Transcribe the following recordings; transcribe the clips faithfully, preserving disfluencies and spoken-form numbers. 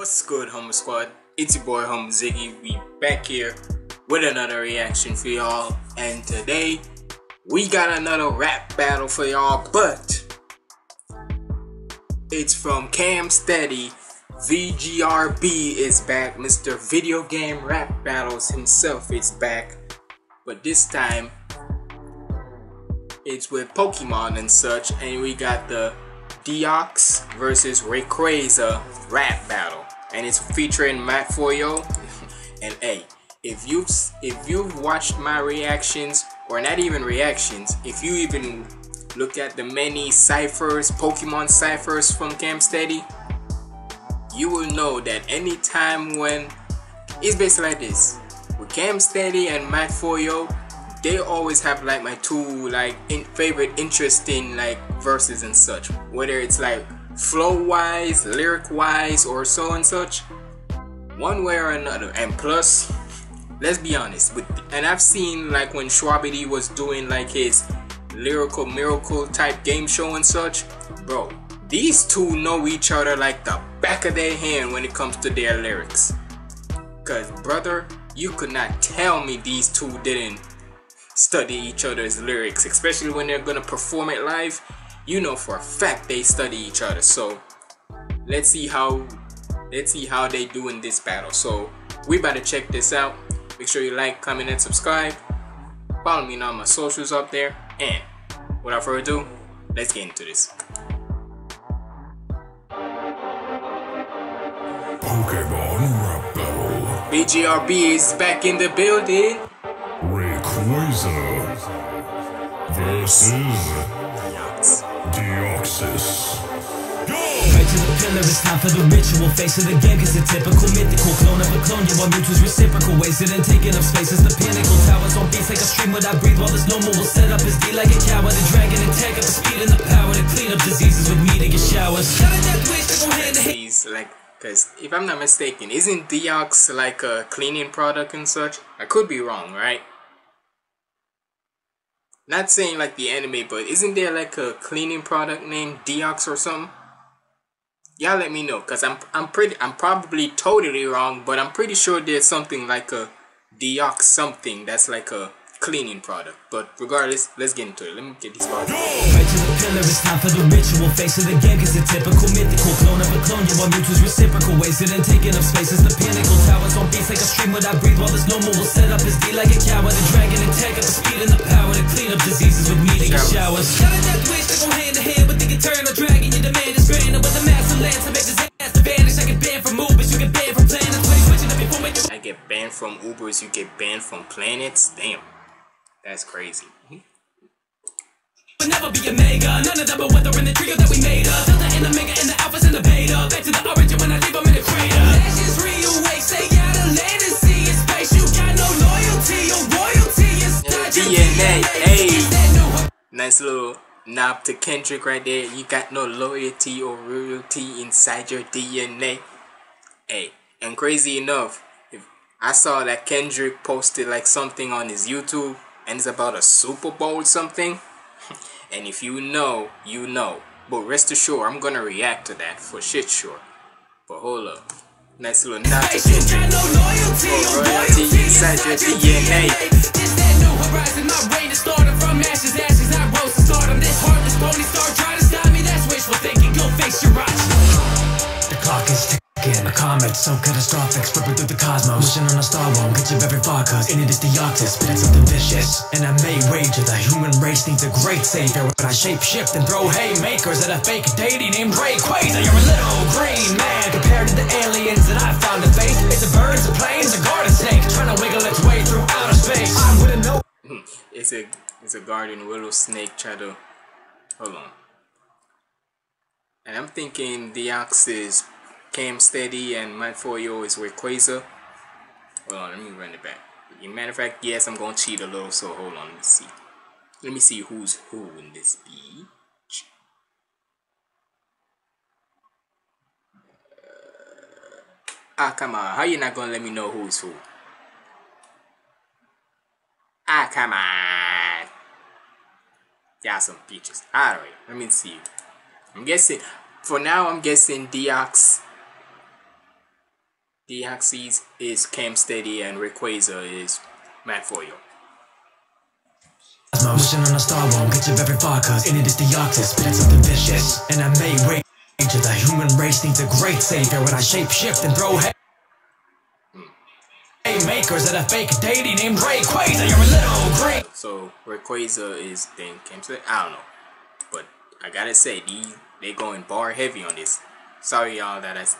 What's good, Humble Squad? It's your boy Humble Ziggy. We back here with another reaction for y'all, and today we got another rap battle for y'all, but it's from Cam Steady. V G R B is back. Mister Video Game Rap Battles himself is back, but this time it's with Pokemon and such, and we got the Deoxys versus Rayquaza rap battle, and it's featuring Mat four yo. And hey, if you've if you've watched my reactions, or not even reactions, if you even looked at the many ciphers, Pokemon ciphers from Cam Steady, you will know that any time when it's basically like this with Cam Steady and Mat four yo, they always have like my two like in favorite interesting like verses and such, whether it's like flow wise, lyric wise, or so and such, one way or another. And plus, let's be honest, with and I've seen like when Schwabidy was doing like his lyrical miracle type game show and such, bro, these two know each other like the back of their hand when it comes to their lyrics. Cause brother, you could not tell me these two didn't study each other's lyrics, especially when they're gonna perform it live. You know for a fact they study each other. So let's see how let's see how they do in this battle. So we better check this out. Make sure you like, comment, and subscribe. Follow me on all my socials up there. And without further ado, let's get into this. Pokemon Rap Battle. V G R B is back in the building. Rayquaza versus Deoxys. Regular pillar, it's time for the ritual. Face of the game, cause the typical mythical clone of a clone. You are mutuals reciprocal, wasted and taking up space. It's the pinnacle towers on beats like a stream. What I breathe while this normal will set up his D like a coward. The dragon attack up the speed and the power to clean up diseases with me to get showers. He's like, cause if I'm not mistaken, isn't Deoxys like a cleaning product and such? I could be wrong, right? Not saying like the anime, but isn't there like a cleaning product named Deoxys or something? Y'all let me know, cause I'm I'm pretty I'm probably totally wrong, but I'm pretty sure there's something like a Deoxys something that's like a cleaning product. But regardless, let's get into it. Let me get these bars. Regular pillar, it's time for the ritual. Face of the game, cause the typical mythical clone of a clone. You are mutuals reciprocal, wasted and taking up space. It's the pinnacle towers on beats like a stream. What I breathe while this normal will set up his D like a coward. The dragon attack up the speed and the power to clean up diseases with meeting and showers. Shout out that twitch, they go hand to hand with the eternal dragon. Your demand is grand, and with a massive lance to make disaster vanish. I get banned from Ubers, you get banned from planets. When you switching up before making I get banned from Ubers, you get banned from planets. Damn. That's crazy. We'll never be a mega. None of them are weather in the trio that we made up. Delta and Omega and the alphas and the beta. Back to the origin when I leave them in the crater. Legends reawake, stay out of land and see in space. You got no loyalty, your royalty is not your D N A. Hey. Nice little knob to Kendrick right there. You got no loyalty or royalty inside your D N A. Hey, and crazy enough, if I saw that Kendrick posted like something on his YouTube. And it's about a Super Bowl something, and if you know, you know. But rest assured, I'm gonna react to that for shit sure. But hold up, nice little nod to Kendrick. No loyalty, or royalty inside your D N A. Is that no horizon? My brain is started from ashes, ashes. I rose to stardom. This heartless pony star trying to stop me. That's wishful thinking. Go face your options. The clock is ticking. A comet so catastrophic, spreading through the cosmos. Mission on a star won't get you every far, cause in it is Deoxys, spitting something vicious. And I may wager the human race needs a great savior. But I shape-shift and throw haymakers at a fake deity named Rayquaza. You're a little green man compared to the aliens that I found in faith. It's a bird, it's a plane, it's a garden snake trying to wiggle its way through outer space. I wouldn't know. It's a it's a garden willow snake trying to hold on. And I'm thinking Deoxys, Cam Steady, and Mat four yo is Rayquaza. Hold on, let me run it back. As a matter of fact, yes, I'm gonna cheat a little, so hold on, let's see. Let me see who's who in this speech. Uh, ah, come on, how you not gonna let me know who's who? Ah, come on. Y'all some peaches. Alright, let me see. I'm guessing, for now, I'm guessing Deoxys Deoxys is Cam Steady and Rayquaza is Mat four yo. That's my vision on a star won't get you very far, cause in it is Deoxys, spitting something vicious. And I may wait to the human race needs a great savior when I shape shift and throw hay makers at a fake deity named Rayquaza. You're a little great. So Rayquaza is then Cam Steady. I don't know. But I gotta say, these they going bar heavy on this. Sorry y'all that I see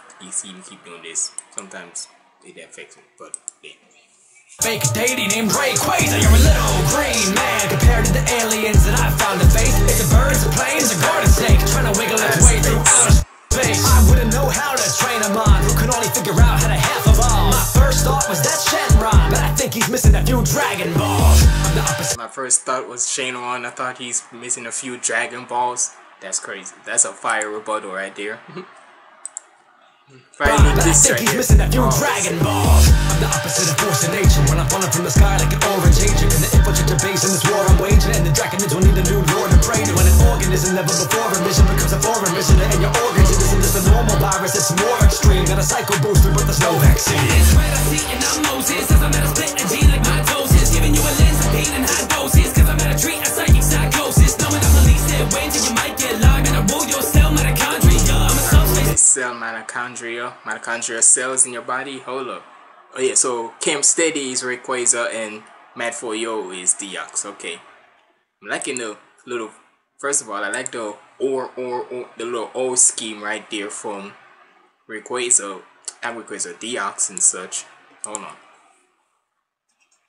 you keep doing this. Sometimes it affects me, but yeah. Fake deity named Rayquaza. You're a little green man compared to the aliens that I found in space. It's the birds, the planes, the garden snake trying to wiggle its way through outer space. I wouldn't know how to train a mind who can only figure out how to half a ball. My first thought was that Shenron, but I think he's missing a few Dragon Balls. I'm the opposite. My first thought was Shenron. I thought he's missing a few Dragon Balls. That's crazy. That's a fire rebuttal right there. Right, but I think he's missing a few balls. Dragon Balls. I'm the opposite of force in nature. When I'm falling from the sky like an orange agent, and the infiltrator base in this war I'm waging, and the dragonids will need a new lord to pray to. And an organism never before a mission becomes a foreign mission, and your organs, it isn't just a normal virus, it's more extreme than a psycho booster, but there's no vaccine. It's where I see and I'm Moses, cause I'm at a split and gene like my doses, giving you a lens of pain and high doses, cause I'm at a treat a psychic psychosis, knowing I'm released it, waiting till you might get locked, and I rule your cell mitochondria. I'm a cell mitochondria, mitochondria cells in your body. Hold up. Oh yeah, so Cam Steady is Rayquaza and Mat four yo is Deoxys. Okay, I'm liking the little. First of all, I like the or or or the little O scheme right there from Rayquaza, and Rayquaza, Deoxys and such. Hold on.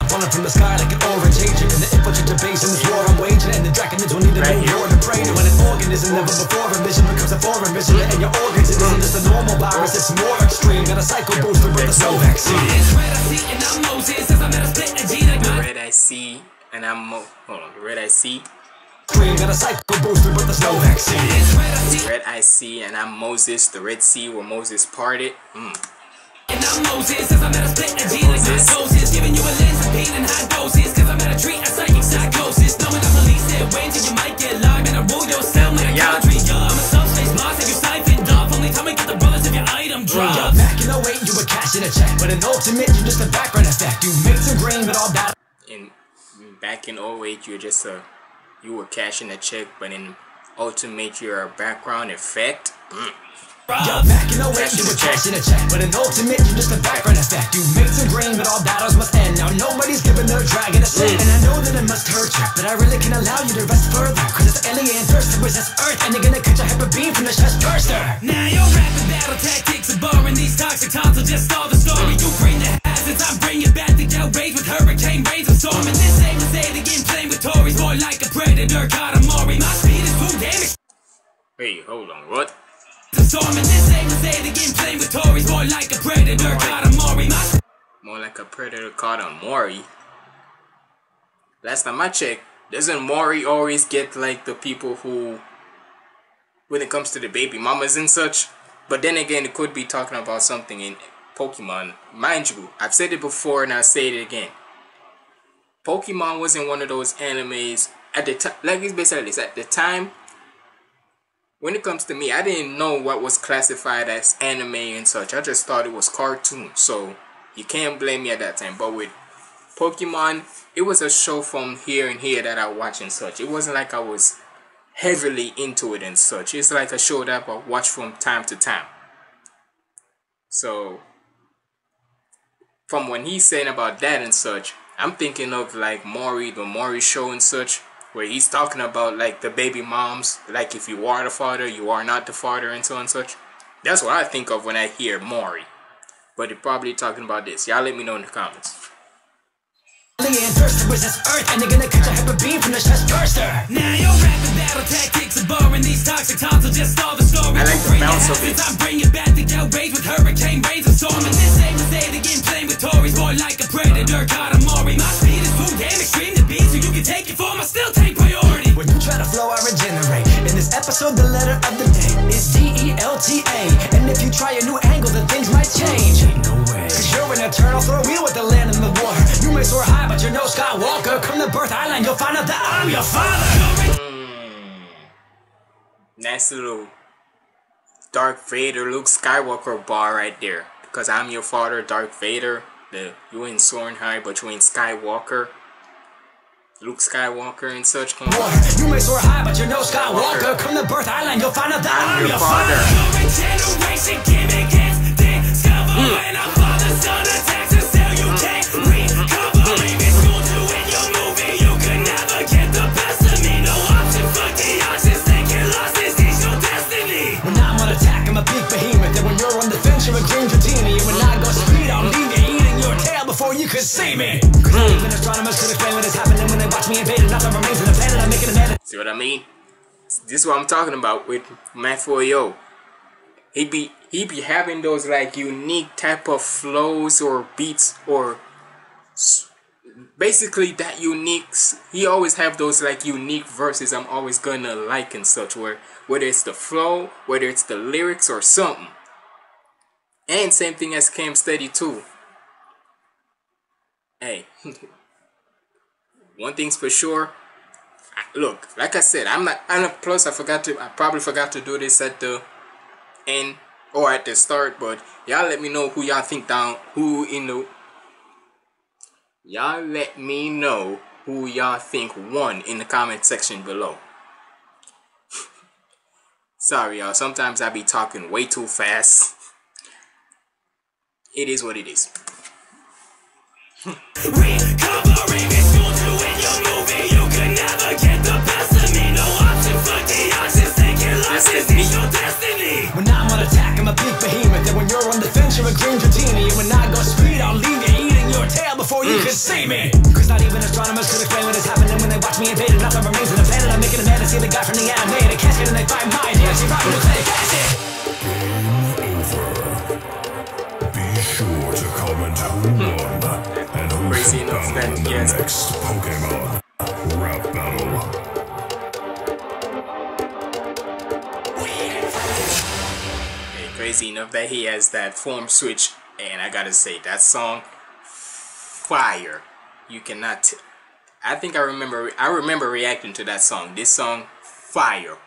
Falling from the sky like an orange agent, and the infiltrator base in this war I'm waging, and the dragonids will need a new war to pray to. And an organism never before a mission becomes a foreign mission, and your organs, it isn't just a normal virus, it's more extreme than a psycho booster with a no vaccine. It's red I see and I'm Moses, as I'm at a split and G like my red I see and I'm Mo. Hold on, red I see. Got a psycho booster, but there's no vaccine. It's red I see. Red I see and I'm Moses, the Red Sea where Moses parted. Mm. And I'm Moses, as I'm at a split and G like my doses, giving you a lens of pain and high doses, cause I'm at a treat a psychic psychosis, knowing I'm released it, waiting till you might get locked, and I rule your cell mitochondria. Yeah, I'm a subspace monster, you siphoned off, only time we get the brothers of your item drop. Yeah, back in oh eight you were cashing a check, but in ultimate you're just a background effect, you make some green but all that. In, back in oh eight you're just a, you were cashing a check, but in ultimate you're a background effect? Mm. Yo, back in the way, you were cashing a check, but in ultimate, you're just a background effect. You make some green, but all battles must end. Now nobody's giving their dragon a cent. And I know that it must hurt you, but I really can allow you to rest further, cause it's alien thirst to resist Earth, and they're gonna catch a hyper beam from the chest burster. Now your rapid battle tactics are boring. These toxic taunts will just stall the story. You bring the hazards, I'm bringing back the get rage with hurricane rains and storming. This ain't the day to get playing with Tories, more like a predator caught a Maury. My speed is too damaged. Hey, hold on, what? This ain't the day to get playing with Tories, more like a predator caught on Maury. More like a predator caught on Maury. Last time I checked, doesn't Maury always get like the people who, when it comes to the baby mamas and such? But then again, it could be talking about something in Pokemon. Mind you, I've said it before and I'll say it again. Pokemon wasn't one of those animes at the time. Like it's basically this at the time. When it comes to me, I didn't know what was classified as anime and such. I just thought it was cartoon. So, you can't blame me at that time. But with Pokemon, it was a show from here and here that I watched and such. It wasn't like I was heavily into it and such. It's like a show that I watched from time to time. So, from when he's saying about that and such, I'm thinking of like Maury, the Maury show and such, where he's talking about like the baby moms, like if you are the father, you are not the father, and so on and such. That's what I think of when I hear Maury. But they're probably talking about this. Y'all let me know in the comments. Alien thirst to resist Earth, and they're gonna catch a hyper beam from the chest burster. Now your rapid battle tactics are boring. These toxic taunts will just stall the story. I like the bounce of it. I'm bringing back the get rage with hurricane rains and storm. And this ain't the day to get playing with Tories, more like a predator caught on Maury. My speed is too damn extreme to beat, so you can take it for my still take priority. When you try to flow, I regenerate. In this episode, the letter of the day is D E L T A. And if you try a new angle, then things might change. Ain't no way. Cause you're an eternal throw wheel with the land and the water. You may soar high, but you're no Skywalker. Come to Birth Island, you'll find out that I'm your father. Mm. Nice little Dark Vader, Luke Skywalker bar right there. because I'm your father, Dark Vader. The, you ain't sworn high, but you ain't Skywalker. Luke Skywalker and such. Come on. You may soar high, but you're no Skywalker. Come to Birth Island, you'll find out that I'm your father. When I'm on attack, I'm a big behemoth. And when you're on defense, you're a green Dratini. And when I go speed, I'll leave you eating your tail before you could see me. Mm. Even astronomers could explain what is happening when they watch me invade, and nothing remains in the planet. I'm making a man. See what I mean? This is what I'm talking about with Mat four yo. He be he be having those like unique type of flows or beats or basically that unique. He always have those like unique verses. I'm always gonna like and such where whether it's the flow, whether it's the lyrics or something. And same thing as Cam Steady too. Hey, one thing's for sure. I, look, like I said, I'm not. And plus, I forgot to. I probably forgot to do this at the end or at the start. But y'all let me know who y'all think down. Who in the y'all let me know who y'all think won in the comment section below. Sorry, y'all. Sometimes I be talking way too fast. It is what it is. Recovering is fuel to win your movie. You can never get the best of me. No option for Deoxys. Taking losses is your destiny. When I'm on attack, I'm a big behemoth. And when you're on defense, you're a green Dratini. And when I go speed, I'll leave you eating your tail before you mm. can see me. Cause not even astronomers could explain what is happening when they watch me invade. And nothing remains in the planet. I'm making a man to see the guy from the anime. They catch it and they find mine. Yeah, she robbed nucleic acid. Game over. Be sure to comment who won. Mm. Crazy enough that he has next Pokemon rap battle. Hey, crazy enough that he has that form switch, and I gotta say that song, fire. You cannot. T I think I remember. I remember reacting to that song. This song, fire.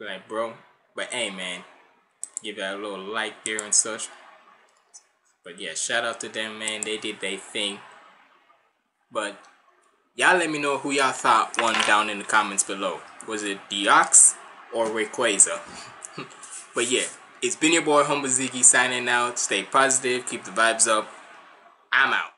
Like bro, but hey man, give that a little like there and such. But yeah, shout out to them, man. They did their thing. But y'all let me know who y'all thought won down in the comments below. Was it Deoxys or Rayquaza? But yeah, it's been your boy Humble Ziggy signing out. Stay positive, keep the vibes up. I'm out.